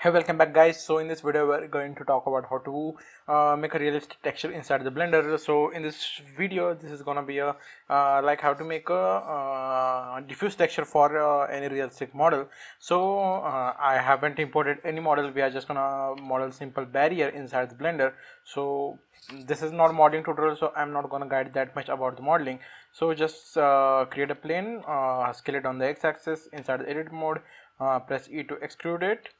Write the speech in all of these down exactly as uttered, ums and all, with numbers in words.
Hey, welcome back guys. So in this video we're going to talk about how to uh, make a realistic texture inside the Blender. So in this video this is gonna be a uh, like how to make a uh, diffuse texture for uh, any realistic model. So uh, I haven't imported any model. We are just gonna model simple barrier inside the Blender. So this is not modeling tutorial, so I'm not gonna guide that much about the modeling. So just uh, create a plane, uh, scale it on the x-axis inside the edit mode, uh, press E to extrude it,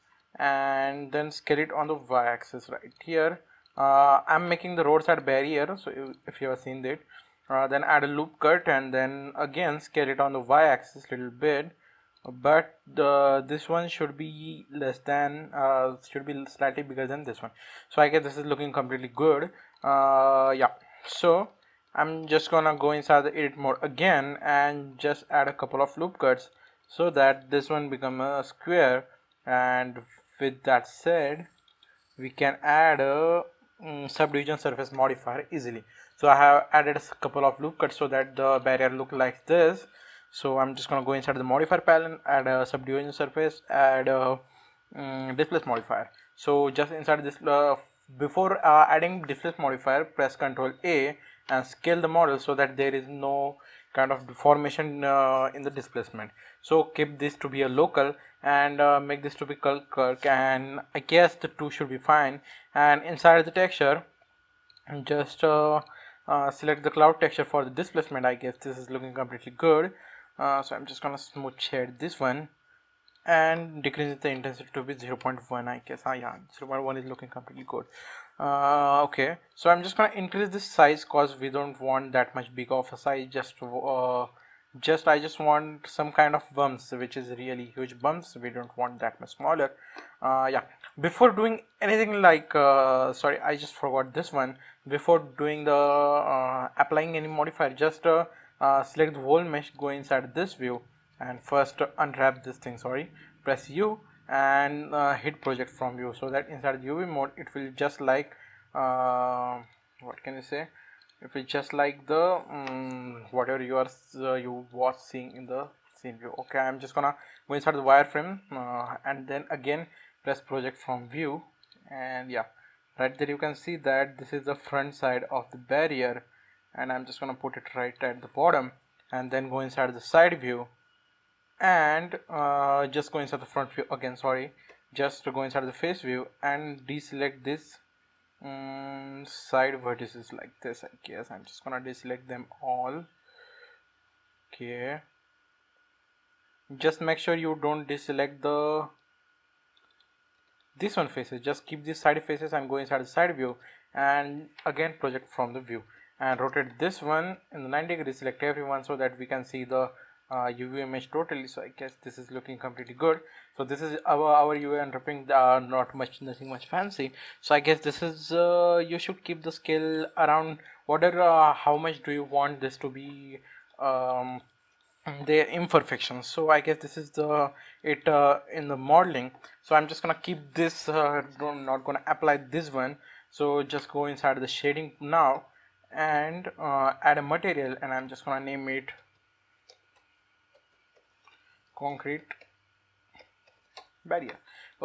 and then scale it on the y-axis right here. uh, I'm making the roadside barrier, so if, if you have seen that, uh, then add a loop cut and then again scale it on the y-axis little bit, but the this one should be less than uh, should be slightly bigger than this one. So I guess this is looking completely good. Uh, yeah, so I'm just gonna go inside the edit mode again and just add a couple of loop cuts so that this one become a square. And with that said, we can add a um, subdivision surface modifier easily. So I have added a couple of loop cuts so that the barrier look like this. So I'm just gonna go inside the modifier palette, add a subdivision surface, add a um, displace modifier. So just inside this, uh, before uh, adding displace modifier, press Ctrl A and scale the model so that there is no kind of deformation uh, in the displacement. So keep this to be a local and uh, make this to be curve, and I guess the two should be fine. And inside the texture, just uh, uh, select the cloud texture for the displacement. I guess this is looking completely good. Uh, so I'm just gonna smooth shade this one and decrease the intensity to be zero point one, I guess. Ah, yeah, zero point one is looking completely good. Uh, okay, so I'm just gonna increase this size because we don't want that much big of a size. Just uh, just I just want some kind of bumps, which is really huge bumps. We don't want that much smaller. Uh, yeah, before doing anything like uh, sorry, I just forgot this one. Before doing the uh, applying any modifier, just uh, uh, select the whole mesh, go inside this view, and first uh, unwrap this thing. Sorry, press U and uh, hit project from view, so that inside the U V mode it will just like uh, what can you say, it will just like the um, whatever you are uh, you was seeing in the scene view. Okay, I'm just gonna go inside the wireframe uh, and then again press project from view, and yeah, right there you can see that this is the front side of the barrier, and I'm just gonna put it right at the bottom and then go inside the side view and uh, just go inside the front view again. Sorry, just to go inside the face view and deselect this um, side vertices like this. I guess I'm just gonna deselect them all. Okay, just make sure you don't deselect the this one faces, just keep these side faces and go inside the side view and again project from the view and rotate this one in the ninety degrees, select everyone so that we can see the Uh, U V image totally. So I guess this is looking completely good. So this is our, our U V unwrapping, uh, not much nothing much fancy. So I guess this is uh, you should keep the scale around whatever uh, how much do you want this to be um, their imperfections. So I guess this is the it uh, in the modeling. So I'm just gonna keep this uh, don't, not gonna apply this one. So just go inside the shading now and uh, add a material, and I'm just gonna name it concrete barrier.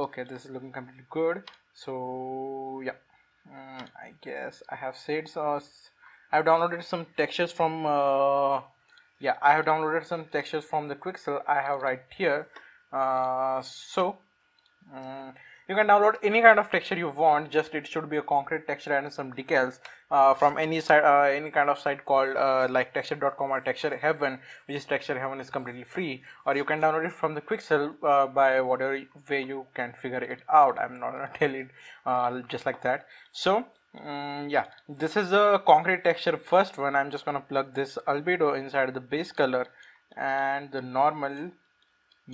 Okay, this is looking completely good. So yeah, mm, I guess I have said so. I've downloaded some textures from uh, yeah I have downloaded some textures from the Quixel I have right here. Uh, so um, you can download any kind of texture you want, just it should be a concrete texture and some decals uh, from any site, uh, any kind of site called uh, like texture dot com or Texture Heaven, which is Texture Heaven is completely free, or you can download it from the Quixel uh, by whatever way you can figure it out. I'm not gonna tell it uh, just like that. So um, yeah, this is a concrete texture first one. I'm just gonna plug this albedo inside the base color and the normal,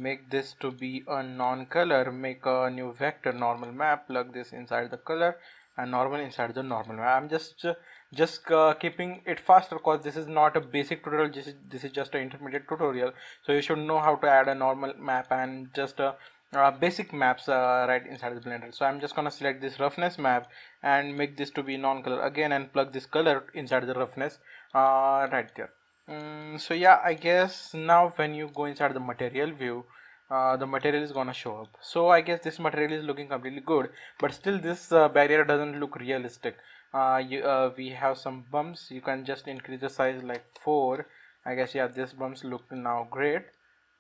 make this to be a non-color, make a new vector normal map, plug this inside the color and normal inside the normal map. I'm just uh, just uh, keeping it faster because this is not a basic tutorial, this is, this is just an intermediate tutorial, so you should know how to add a normal map and just a uh, basic maps uh, right inside the Blender. So I'm just gonna select this roughness map and make this to be non-color again and plug this color inside the roughness uh, right there. Um, so yeah, I guess now when you go inside the material view, uh, the material is gonna show up. So I guess this material is looking completely good, but still this uh, barrier doesn't look realistic. Uh, you, uh, we have some bumps. You can just increase the size like four, I guess. Yeah, this bumps look now great.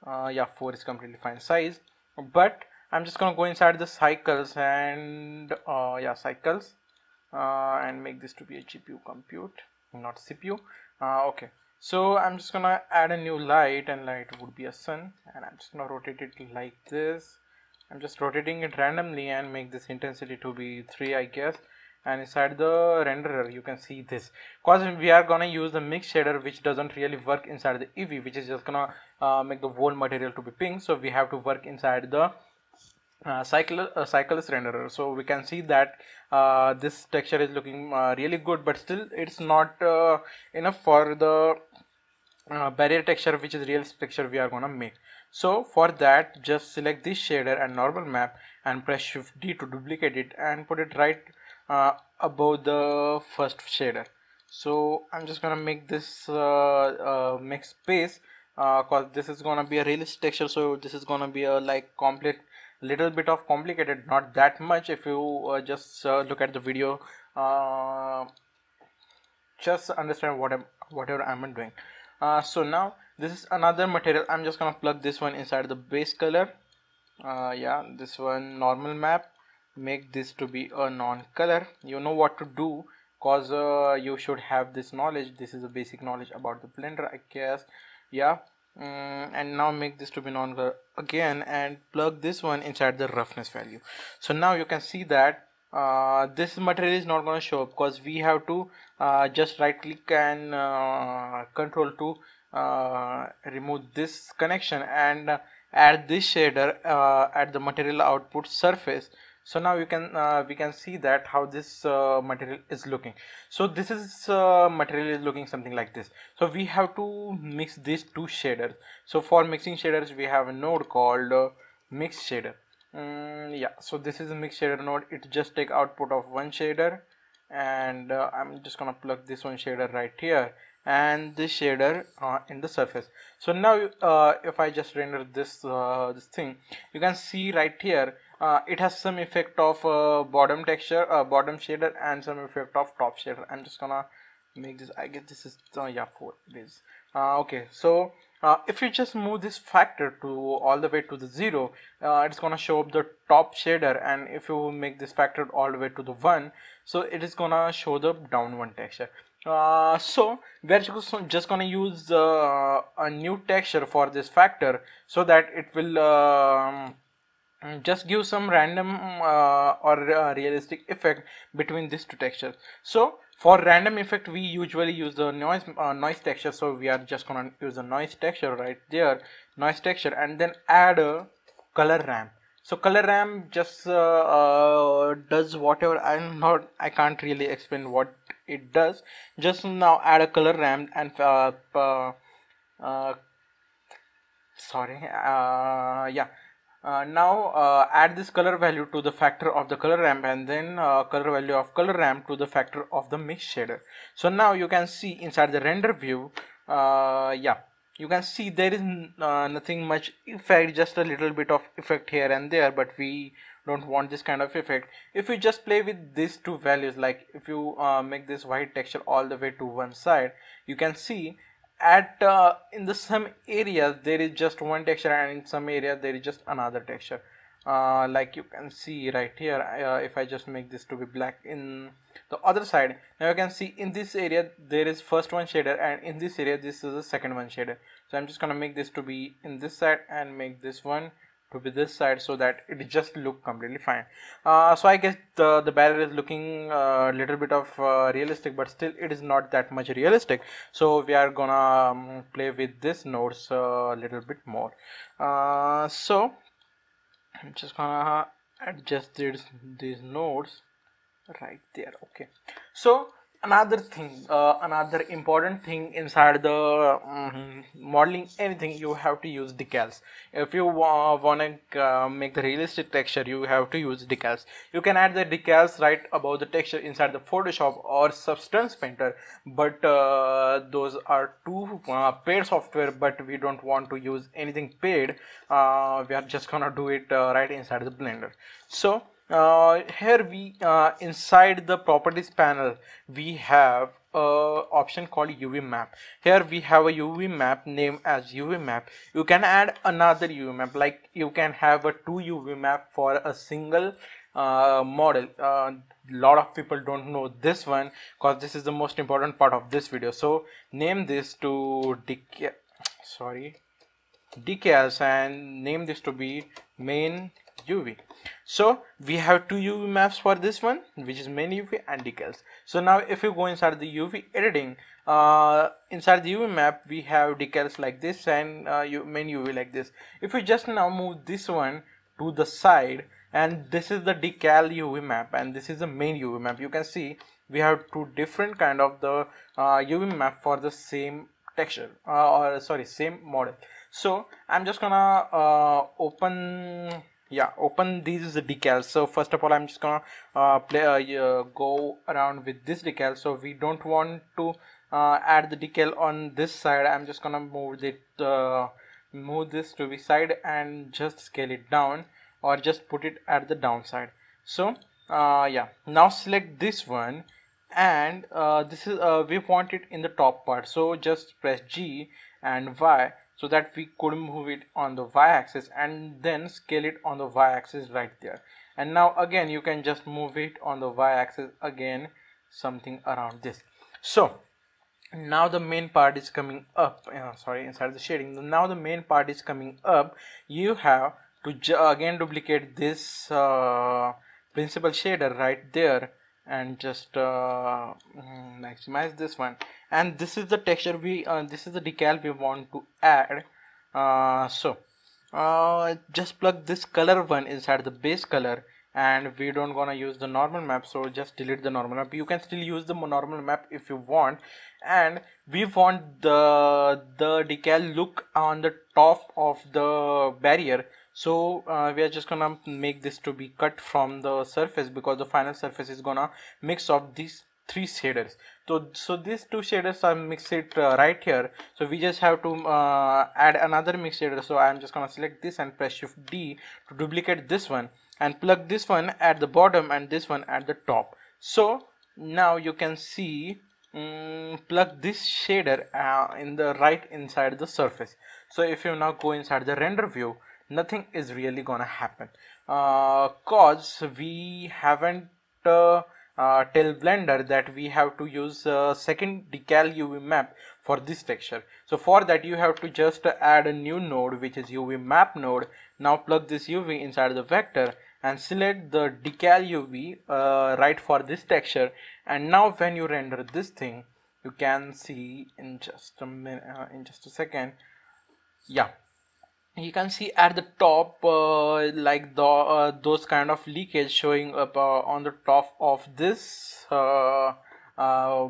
Uh, yeah, four is completely fine size, but I'm just gonna go inside the cycles and uh, yeah, cycles uh, and make this to be a G P U compute, not C P U. Uh, okay, so I'm just gonna add a new light, and light would be a sun, and I'm just gonna rotate it like this. I'm just rotating it randomly and make this intensity to be three, I guess. And inside the renderer you can see this, because we are gonna use the mix shader, which doesn't really work inside the E V, which is just gonna uh, make the whole material to be pink. So we have to work inside the uh, cycle uh, cycles renderer. So we can see that uh, this texture is looking uh, really good, but still it's not uh, enough for the uh, barrier texture, which is realistic texture we are gonna make. So for that, just select this shader and normal map and press shift D to duplicate it and put it right Uh, above the first shader. So I'm just gonna make this uh, uh, make space, uh, cause this is gonna be a realistic texture. So this is gonna be a like complex, little bit of complicated, not that much. If you uh, just uh, look at the video, uh, just understand what I'm, whatever I'm doing. Uh, so now this is another material. I'm just gonna plug this one inside the base color. Uh, yeah, this one normal map. Make this to be a non-color. You know what to do, cause uh, you should have this knowledge. This is a basic knowledge about the Blender, I guess. Yeah, mm, and now make this to be non-color again and plug this one inside the roughness value. So now you can see that uh, this material is not going to show up, because we have to uh, just right click and uh, control to uh, remove this connection and add this shader uh, at the material output surface. So now you can uh, we can see that how this uh, material is looking. So this is uh, material is looking something like this. So we have to mix these two shaders. So for mixing shaders we have a node called uh, mix shader. Mm, yeah, so this is a mix shader node. It just take output of one shader, and uh, I'm just gonna plug this one shader right here and this shader uh, in the surface. So now uh, if I just render this uh, this thing, you can see right here uh, it has some effect of uh, bottom texture, uh, bottom shader, and some effect of top shader. I'm just gonna make this, I guess this is uh, yeah, four it is. Uh, okay, so uh, if you just move this factor to all the way to the zero, uh, it's gonna show up the top shader, and if you make this factor all the way to the one, so it is gonna show the down one texture. Uh, so we're just gonna use uh, a new texture for this factor, so that it will uh, just give some random uh, or uh, realistic effect between these two textures. So for random effect we usually use the noise uh, noise texture. So we are just gonna use the noise texture right there, noise texture, and then add a color ramp. So color ramp just uh, uh, does whatever, I'm not, I can't really explain what it does. Just now add a color ramp and uh, uh, uh, sorry uh, yeah uh, now uh, add this color value to the factor of the color ramp, and then uh, color value of color ramp to the factor of the mix shader. So now you can see inside the render view, uh, yeah, you can see there is uh, nothing much effect, just a little bit of effect here and there, but we don't want this kind of effect. If you just play with these two values, like if you uh, make this white texture all the way to one side, you can see at uh, in the some areas there is just one texture, and in some areas there is just another texture. Uh, like you can see right here, uh, if I just make this to be black in the other side, now you can see in this area there is first one shader, and in this area this is the second one shader. So I'm just gonna make this to be in this side and make this one to be this side, so that it just look completely fine. Uh, so I guess the, the barrier is looking a uh, little bit of uh, realistic, but still it is not that much realistic. So we are gonna um, play with this nodes a little bit more. Uh, so I'm just gonna adjust these, these nodes right there. Okay, so Another thing, uh, another important thing inside the um, modeling anything, you have to use decals. If you uh, wanna uh, make the realistic texture, you have to use decals. You can add the decals right above the texture inside the Photoshop or Substance Painter, but uh, those are two uh, paid software, but we don't want to use anything paid. Uh, we are just gonna do it uh, right inside the Blender. So Uh, here we uh, inside the properties panel we have a option called U V map. Here we have a U V map named as U V map. You can add another U V map, like you can have a two U V map for a single uh, model. Uh, lot of people don't know this one because this is the most important part of this video. So name this to decal, sorry, decals, and name this to be main U V. So we have two U V maps for this one, which is main U V and decals. So now if you go inside the U V editing, uh, inside the U V map we have decals like this and uh, main U V like this. If you just now move this one to the side, and this is the decal U V map and this is the main U V map, you can see we have two different kind of the uh, U V map for the same texture uh, or sorry same model. So I'm just gonna uh, open yeah open these decals. So first of all, I'm just gonna uh, play uh, go around with this decal. So we don't want to uh, add the decal on this side. I'm just gonna move it uh, move this to the side and just scale it down, or just put it at the downside. So uh, yeah, now select this one, and uh, this is uh, we want it in the top part, so just press G and Y so that we could move it on the y-axis, and then scale it on the y-axis right there. And now again you can just move it on the y-axis again, something around this. So now the main part is coming up, uh, sorry inside the shading, now the main part is coming up. You have to again duplicate this uh, principal shader right there and just uh, maximize this one, and this is the texture we uh, this is the decal we want to add. Uh, so uh, just plug this color one inside the base color, and we don't gonna use the normal map, so just delete the normal map. You can still use the normal map if you want, and we want the the decal look on the top of the barrier. So uh, we are just gonna make this to be cut from the surface, because the final surface is gonna mix of these three shaders. So so these two shaders are mixed it uh, right here. So we just have to uh, add another mix shader. So I'm just gonna select this and press Shift D to duplicate this one, and plug this one at the bottom and this one at the top. So now you can see um, plug this shader uh, in the right inside the surface. So if you now go inside the render view, nothing is really gonna happen, uh, cause we haven't uh, uh, tell Blender that we have to use uh, second decal U V map for this texture. So for that you have to just add a new node, which is U V map node. Now plug this U V inside the vector and select the decal U V uh, right for this texture. And now when you render this thing, you can see in just a minute, uh, in just a second, yeah. You can see at the top uh, like the uh, those kind of leakage showing up uh, on the top of this uh, uh,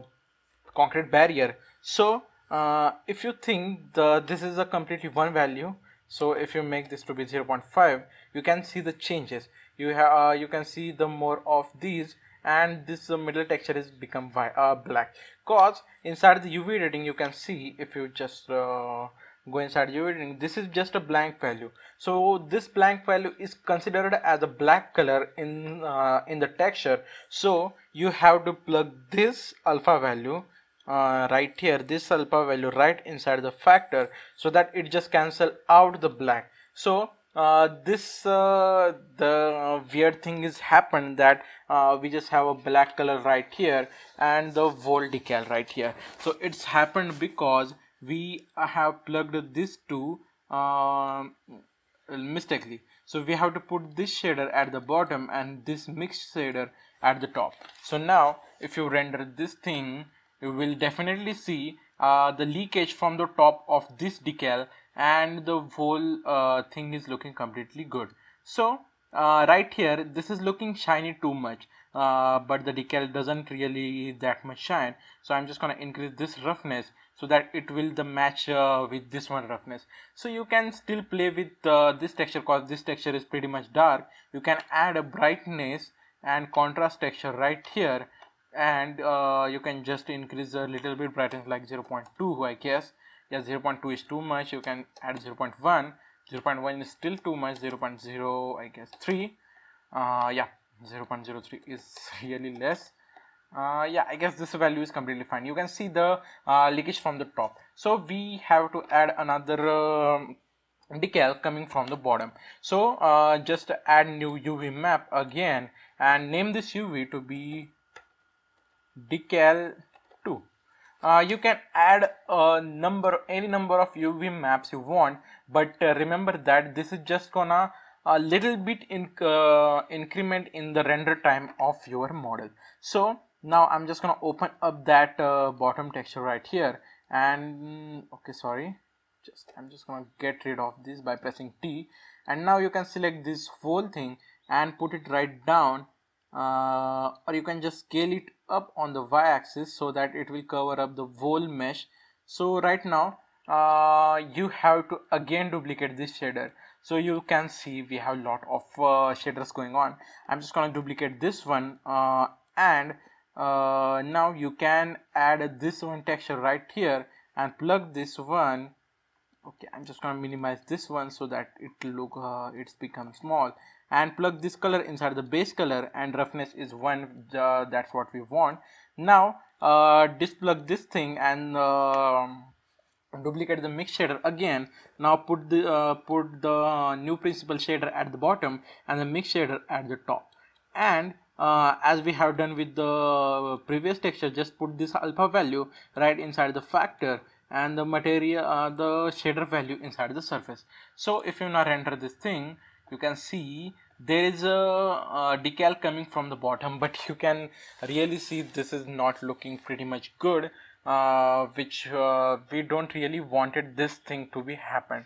concrete barrier. So uh, if you think the this is a completely one value, so if you make this to be zero point five, you can see the changes. You have uh, you can see the more of these, and this uh, middle texture is become uh, black, cause inside the U V editing you can see, if you just uh, go inside U V editing, this is just a blank value. So this blank value is considered as a black color in uh, in the texture. So you have to plug this alpha value uh, right here, this alpha value right inside the factor, so that it just cancel out the black. So uh, this uh, the weird thing is happened, that uh, we just have a black color right here and the whole decal right here. So it's happened because we have plugged this two uh, mistakenly. So we have to put this shader at the bottom and this mixed shader at the top. So now if you render this thing, you will definitely see uh, the leakage from the top of this decal, and the whole uh, thing is looking completely good. So uh, right here this is looking shiny too much, uh, but the decal doesn't really that much shine, so I'm just gonna increase this roughness so that it will the match uh, with this one roughness. So you can still play with uh, this texture, because this texture is pretty much dark. You can add a brightness and contrast texture right here, and uh, you can just increase a little bit brightness, like zero point two I guess. Yeah, zero point two is too much. You can add zero point one. zero point one is still too much. zero point zero I guess three. Uh, yeah, zero point zero three is really less. Uh, yeah, I guess this value is completely fine. You can see the uh, leakage from the top. So we have to add another uh, decal coming from the bottom. So uh, just add new U V map again and name this U V to be decal two. Uh, you can add a number, any number of U V maps you want, but uh, remember that this is just gonna a little bit in, uh, increment in the render time of your model. So now I'm just gonna open up that uh, bottom texture right here, and okay, sorry, just I'm just gonna get rid of this by pressing T, and now you can select this whole thing and put it right down. Uh, or you can just scale it up on the y-axis so that it will cover up the whole mesh. So right now uh, you have to again duplicate this shader. So you can see we have a lot of uh, shaders going on. I'm just gonna duplicate this one, uh, and uh, now you can add this one texture right here and plug this one. Okay, I'm just gonna minimize this one so that it look uh, it's become small, and plug this color inside the base color, and roughness is one. Uh, that's what we want. Now uh, displug this thing and uh, duplicate the mix shader again. Now put the uh, put the new principal shader at the bottom and the mix shader at the top. And uh, as we have done with the previous texture, just put this alpha value right inside the factor and the material uh, the shader value inside the surface. So if you now render this thing, you can see there is a, a decal coming from the bottom, but you can really see this is not looking pretty much good, uh, which uh, we don't really wanted this thing to be happen.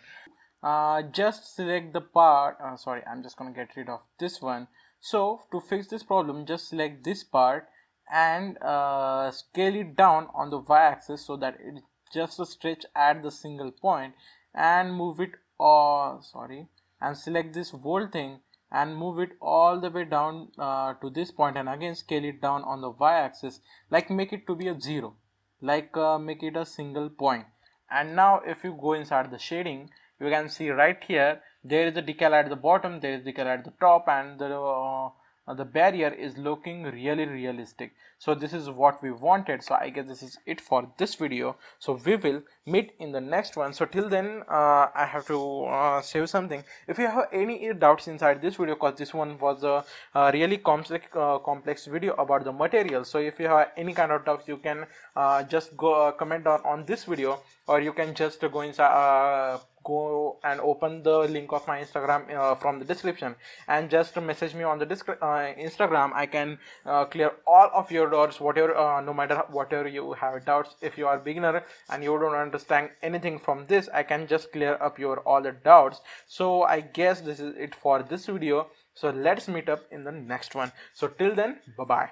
Uh, just select the part, uh, sorry, I'm just gonna get rid of this one. So to fix this problem, just select this part and uh, scale it down on the y-axis so that it just a stretch at the single point, and move it or sorry and select this whole thing and move it all the way down uh, to this point, and again scale it down on the y-axis, like make it to be a zero, like uh, make it a single point. And now if you go inside the shading, you can see right here there is a decal at the bottom, there is a decal at the top, and the uh, the barrier is looking really realistic. So this is what we wanted. So I guess this is it for this video. So we will meet in the next one. So till then uh, I have to uh, save something. If you have any doubts inside this video, because this one was a, a really complex uh, complex video about the material, so if you have any kind of doubts, you can uh, just go uh, comment on, on this video, or you can just uh, go inside uh, go and open the link of my Instagram uh, from the description, and just message me on the uh, Instagram. I can uh, clear all of your doubts, whatever uh, no matter whatever you have doubts. If you are beginner and you don't understand anything from this, I can just clear up your all the doubts. So I guess this is it for this video. So let's meet up in the next one. So till then, bye bye.